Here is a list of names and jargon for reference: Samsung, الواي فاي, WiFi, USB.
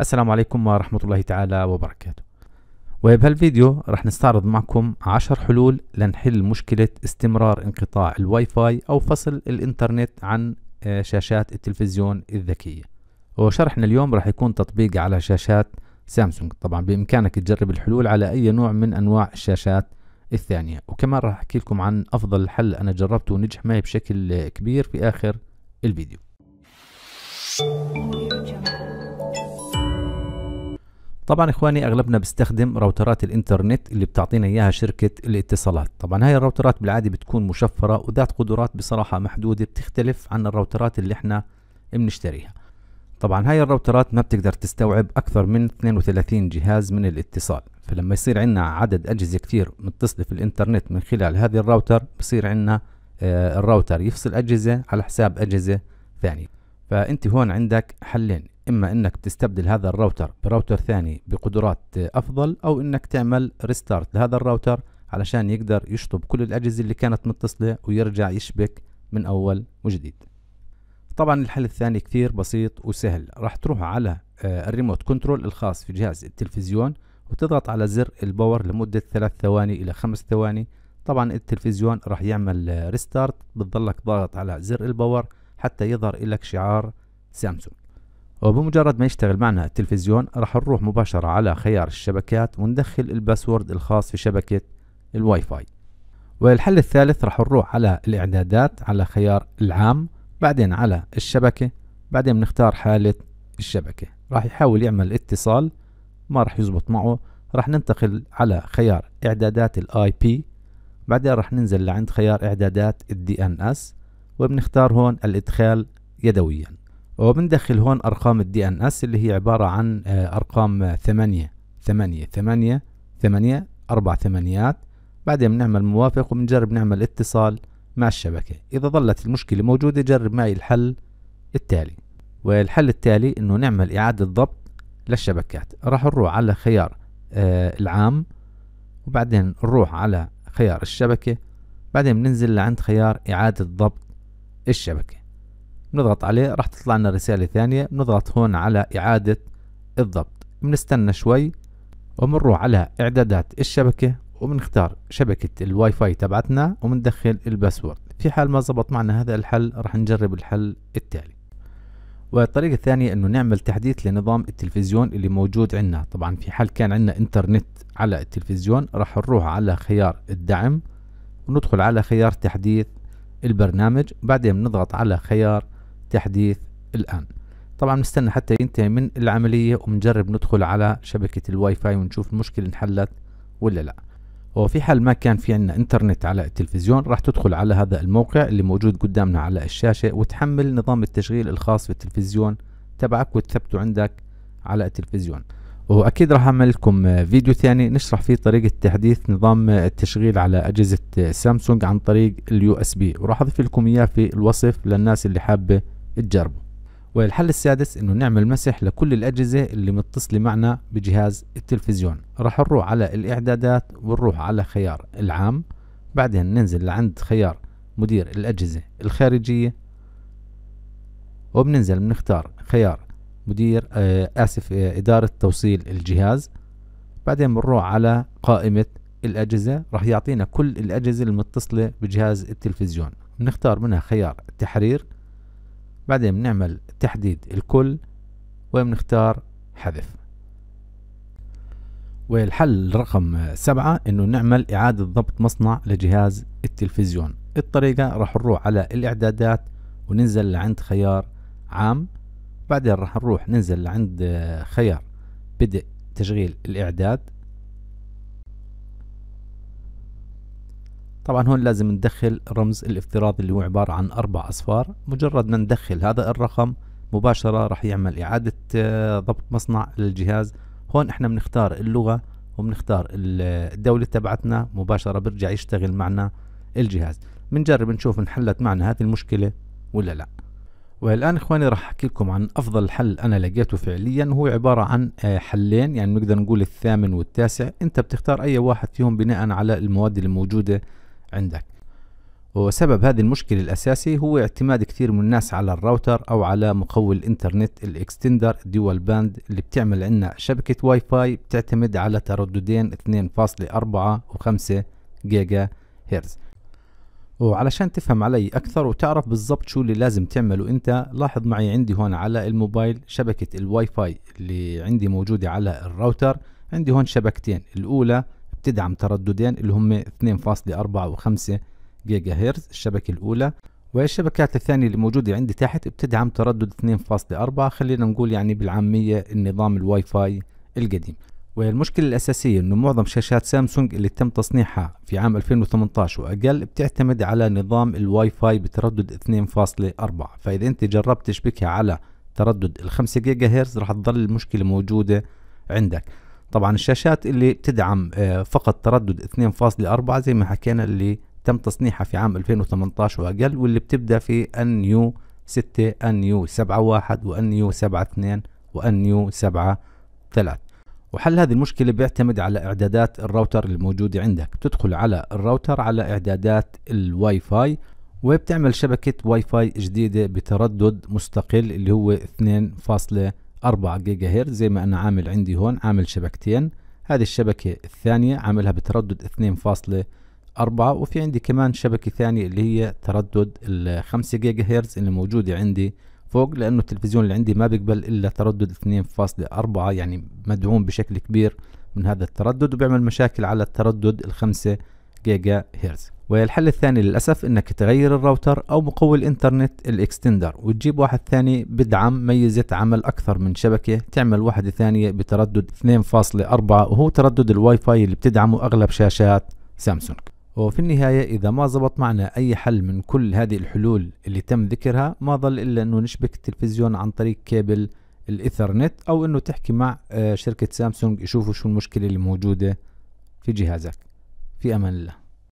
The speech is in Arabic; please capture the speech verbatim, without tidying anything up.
السلام عليكم ورحمة الله تعالى وبركاته. وبهالفيديو رح نستعرض معكم عشر حلول لنحل مشكلة استمرار انقطاع الواي فاي او فصل الانترنت عن شاشات التلفزيون الذكية. وشرحنا اليوم رح يكون تطبيق على شاشات سامسونج، طبعا بامكانك تجرب الحلول على اي نوع من انواع الشاشات الثانية، وكمان رح احكي لكم عن افضل حل انا جربته ونجح معي بشكل كبير في اخر الفيديو. طبعا اخواني اغلبنا بستخدم راوترات الانترنت اللي بتعطينا اياها شركة الاتصالات. طبعا هاي الراوترات بالعادة بتكون مشفرة وذات قدرات بصراحة محدودة، بتختلف عن الراوترات اللي احنا بنشتريها. طبعا هاي الراوترات ما بتقدر تستوعب اكثر من اثنين وثلاثين جهاز من الاتصال، فلما يصير عندنا عدد اجهزة كتير متصلة في الانترنت من خلال هذه الراوتر بصير عندنا آه الراوتر يفصل اجهزة على حساب اجهزة ثانية. فانت هون عندك حلين، اما انك تستبدل هذا الراوتر براوتر ثاني بقدرات افضل، او انك تعمل ريستارت لهذا الراوتر علشان يقدر يشطب كل الاجهزة اللي كانت متصلة ويرجع يشبك من اول وجديد. طبعا الحل الثاني كثير بسيط وسهل، راح تروح على الريموت كنترول الخاص في جهاز التلفزيون وتضغط على زر الباور لمدة ثلاث ثواني الى خمس ثواني. طبعا التلفزيون راح يعمل ريستارت، بتضلك ضاغط على زر الباور حتى يظهر لك شعار سامسونج. وبمجرد ما يشتغل معنا التلفزيون راح نروح مباشرة على خيار الشبكات وندخل الباسورد الخاص في شبكة الواي فاي. والحل الثالث راح نروح على الاعدادات على خيار العام، بعدين على الشبكة، بعدين بنختار حالة الشبكة. راح يحاول يعمل اتصال ما راح يزبط معه، راح ننتقل على خيار اعدادات الاي بي، بعدين راح ننزل لعند خيار اعدادات الدي ان اس وبنختار هون الادخال يدويا، وبندخل هون ارقام الدي ان اس اللي هي عبارة عن ارقام ثمانية ثمانية ثمانية ثمانية اربع ثمانيات. بعدين بنعمل موافق وبنجرب نعمل اتصال مع الشبكة. اذا ظلت المشكلة موجودة جرب معي الحل التالي. والحل التالي انه نعمل اعادة ضبط للشبكات. راح نروح على خيار آه العام، وبعدين نروح على خيار الشبكة، بعدين بننزل لعند خيار اعادة ضبط الشبكة، بنضغط عليه راح تطلع لنا رسالة ثانية، بنضغط هون على اعادة الضبط، بنستنى شوي وبنروح على اعدادات الشبكة وبنختار شبكة الواي فاي تبعتنا وبندخل الباسورد. في حال ما زبط معنا هذا الحل راح نجرب الحل التالي. والطريقة الثانية انه نعمل تحديث لنظام التلفزيون اللي موجود عندنا. طبعا في حال كان عندنا انترنت على التلفزيون راح نروح على خيار الدعم وندخل على خيار تحديث البرنامج، بعدين بنضغط على خيار تحديث الآن. طبعا بنستنى حتى ينتهي من العملية وبنجرب ندخل على شبكة الواي فاي ونشوف المشكلة انحلت ولا لا. وفي حال ما كان في عندنا انترنت على التلفزيون راح تدخل على هذا الموقع اللي موجود قدامنا على الشاشة وتحمل نظام التشغيل الخاص في التلفزيون تبعك وتثبته عندك على التلفزيون. واكيد راح اعمل لكم فيديو ثاني نشرح فيه طريقة تحديث نظام التشغيل على اجهزة سامسونج عن طريق اليو اس بي، وراح اضيف لكم اياه في الوصف للناس اللي حابة تجربه. والحل السادس انه نعمل مسح لكل الاجهزة اللي متصلة معنا بجهاز التلفزيون. راح نروح على الاعدادات ونروح على خيار العام، بعدين ننزل لعند خيار مدير الاجهزة الخارجية وبننزل بنختار خيار مدير آه اسف آه ادارة توصيل الجهاز، بعدين بنروح على قائمة الاجهزة راح يعطينا كل الاجهزة المتصلة بجهاز التلفزيون، بنختار منها خيار تحرير، بعدين بنعمل تحديد الكل وبنختار حذف. والحل رقم سبعة انه نعمل اعادة ضبط مصنع لجهاز التلفزيون. الطريقة راح نروح على الاعدادات وننزل لعند خيار عام، بعدين راح نروح ننزل لعند خيار بدء تشغيل الاعداد. طبعا هون لازم ندخل رمز الافتراضي اللي هو عبارة عن اربع اصفار، مجرد ما ندخل هذا الرقم مباشرة راح يعمل اعادة ضبط مصنع للجهاز. هون احنا بنختار اللغة وبنختار الدولة تبعتنا، مباشرة برجع يشتغل معنا الجهاز. بنجرب نشوف انحلت معنا هذه المشكلة ولا لا. والآن إخواني راح أحكي لكم عن أفضل حل أنا لقيته فعليا، وهو عبارة عن حلين، يعني نقدر نقول الثامن والتاسع، أنت بتختار أي واحد فيهم بناء على المواد اللي موجودة عندك. وسبب هذه المشكلة الأساسي هو اعتماد كثير من الناس على الراوتر أو على مقوي الإنترنت الإكستندر ديوال باند اللي بتعمل عنا شبكة واي فاي بتعتمد على ترددين اثنين فاصلة أربعة و5 جيجا هرتز. وعلشان تفهم علي أكثر وتعرف بالضبط شو اللي لازم تعمله أنت، لاحظ معي عندي هون على الموبايل شبكة الواي فاي اللي عندي موجودة على الراوتر. عندي هون شبكتين، الأولى بتدعم ترددين اللي هم اثنين فاصلة أربعة و5 جيجا هرتز الشبكة الأولى، والشبكات الثانية اللي موجودة عندي تحت بتدعم تردد اثنين فاصلة أربعة، خلينا نقول يعني بالعامية النظام الواي فاي القديم. والمشكلة الأساسية إنه معظم شاشات سامسونج اللي تم تصنيعها في عام ألفين وثمانطعش وأقل بتعتمد على نظام الواي فاي بتردد اثنين فاصلة أربعة، فإذا أنت جربت تشبكها على تردد الخمسة جيجا هرتز راح تظل المشكلة موجودة عندك. طبعا الشاشات اللي بتدعم فقط تردد اثنين فاصلة أربعة زي ما حكينا اللي تم تصنيعها في عام ألفين وثمانطعش وأقل، واللي بتبدأ في إن يو ستة، إن يو سبعة واحد، وإن يو سبعة اثنين، وإن يو سبعة ثلاثة. وحل هذه المشكلة بيعتمد على إعدادات الراوتر الموجودة عندك. بتدخل على الراوتر على إعدادات الواي فاي وبتعمل شبكة واي فاي جديدة بتردد مستقل اللي هو اثنين فاصلة أربعة جيجا هرتز زي ما أنا عامل عندي هون، عامل شبكتين. هذه الشبكة الثانية عاملها بتردد اثنين فاصلة أربعة، وفي عندي كمان شبكة ثانية اللي هي تردد الخمسة جيجا هرتز اللي موجودة عندي فوق، لأنه التلفزيون اللي عندي ما بيقبل إلا تردد اثنين فاصلة أربعة، يعني مدعوم بشكل كبير من هذا التردد وبيعمل مشاكل على التردد الخمسة جيجا هرتز. والحل الثاني للأسف إنك تغير الراوتر أو مقوي الإنترنت الإكستندر وتجيب واحد ثاني بدعم ميزة عمل أكثر من شبكة، تعمل واحدة ثانية بتردد اثنين فاصلة أربعة وهو تردد الواي فاي اللي بتدعمه أغلب شاشات سامسونج. وفي النهاية إذا ما زبط معنا أي حل من كل هذه الحلول اللي تم ذكرها ما ظل إلا أنه نشبك التلفزيون عن طريق كابل الإيثرنت، أو أنه تحكي مع شركة سامسونج يشوفوا شو المشكلة اللي موجودة في جهازك. في أمان الله.